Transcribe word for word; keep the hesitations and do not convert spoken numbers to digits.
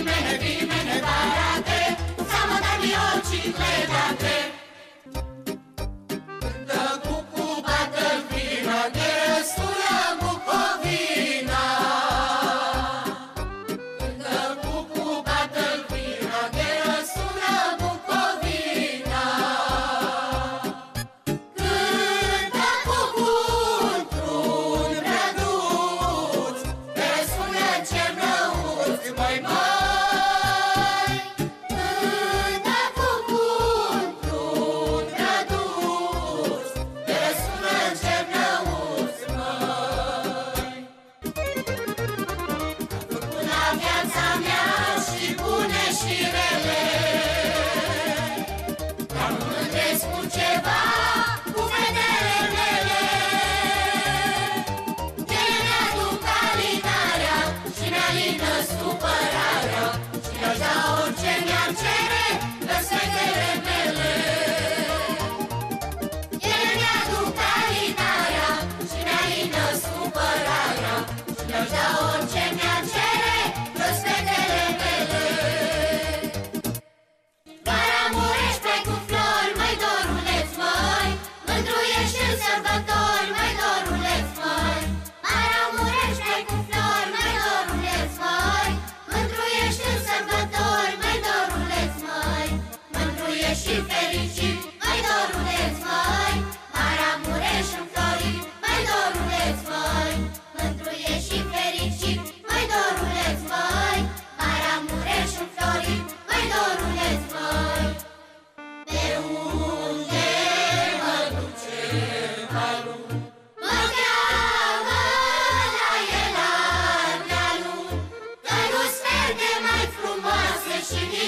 Dimene, dimene da te, samo da mi oči gledate. Da kuku batel vina, gdje stuja Bukovina. Da kuku batel vina, gdje stuja Bukovina. Câta cu buntr-un brăduț, te spunea ce brăuți, măi, măi. She